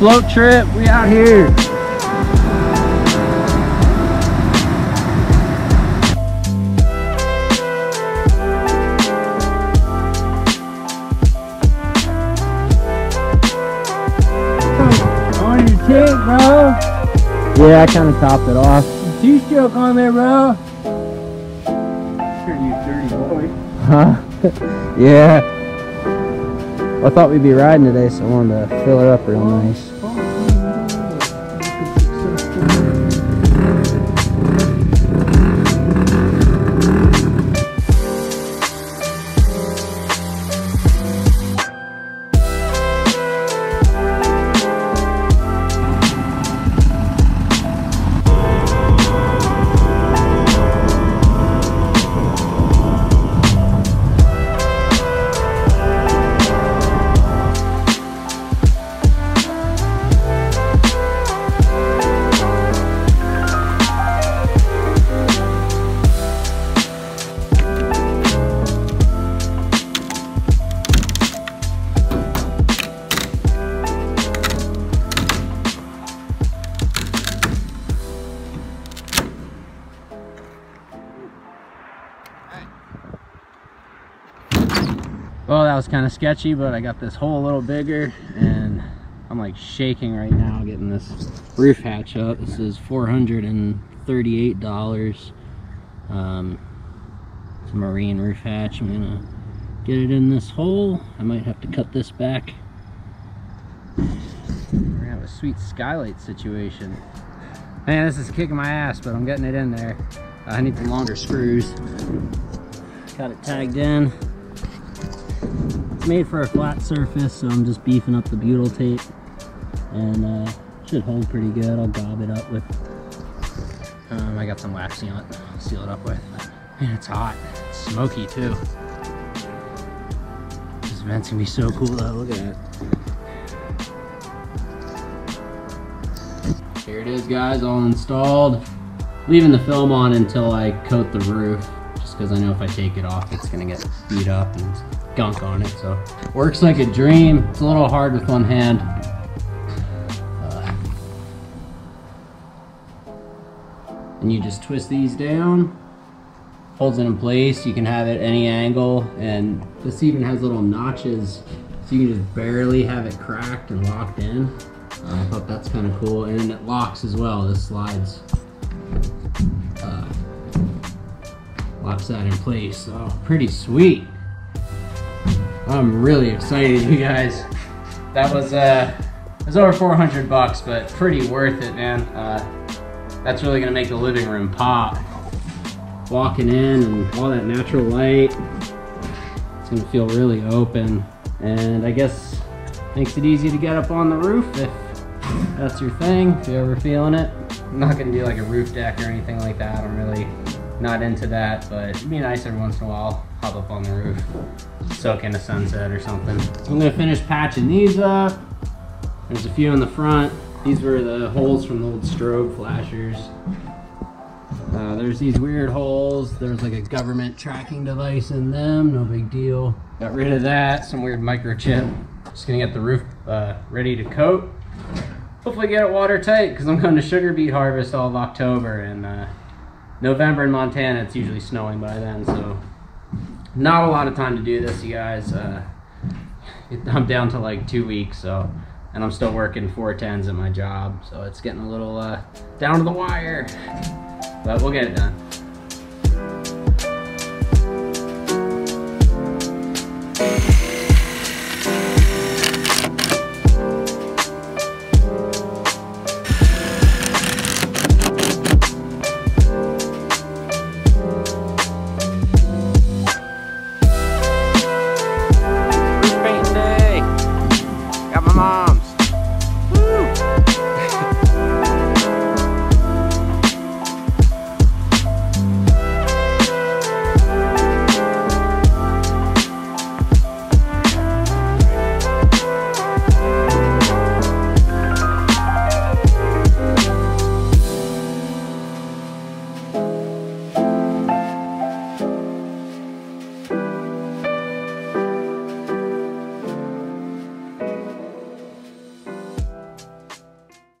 Float trip, we out here. On your tip, bro. Yeah, I kind of topped it off. Two-stroke on there, bro. Sure, you dirty boy. Huh? Yeah. I thought we'd be riding today, so I wanted to fill her up real nice. Well, that was kind of sketchy, but I got this hole a little bigger and I'm like shaking right now getting this roof hatch up. This is $438. It's a marine roof hatch. I'm gonna get it in this hole. I might have to cut this back. We're gonna have a sweet skylight situation. Man, this is kicking my ass, but I'm getting it in there. I need the longer screws. Got it tagged in. It's made for a flat surface, so I'm just beefing up the butyl tape, and should hold pretty good. I'll gob it up with, I got some wax sealant, I'll seal it up with. Man, it's hot. It's smoky too. This vent's gonna be so cool though, look at that. Here it is, guys, all installed. Leaving the film on until I coat the roof, just because I know if I take it off, it's gonna get beat up and gunk on it, so works like a dream. It's a little hard with one hand. And you just twist these down, holds it in place. You can have it any angle, and this even has little notches, so you can just barely have it cracked and locked in. I thought that's kind of cool, and it locks as well. This slides, locks that in place, so pretty sweet. I'm really excited, you guys. That was it was over $400, but pretty worth it, man. That's really gonna make the living room pop. Walking in and all that natural light, it's gonna feel really open, and I guess makes it easy to get up on the roof if that's your thing, if you're ever feeling it. I'm not gonna do like a roof deck or anything like that. I'm really not into that, but it'd be nice every once in a while, hop up on the roof, soak in the sunset or something. So I'm gonna finish patching these up. There's a few in the front. These were the holes from the old strobe flashers. There's these weird holes. There's like a government tracking device in them, no big deal. Got rid of that, some weird microchip. Just gonna get the roof ready to coat. Hopefully get it watertight, because I'm going to sugar beet harvest all of October, and November in Montana, it's usually snowing by then, so not a lot of time to do this, you guys. I'm down to like 2 weeks, so, and I'm still working 410s at my job, so it's getting a little down to the wire, but we'll get it done.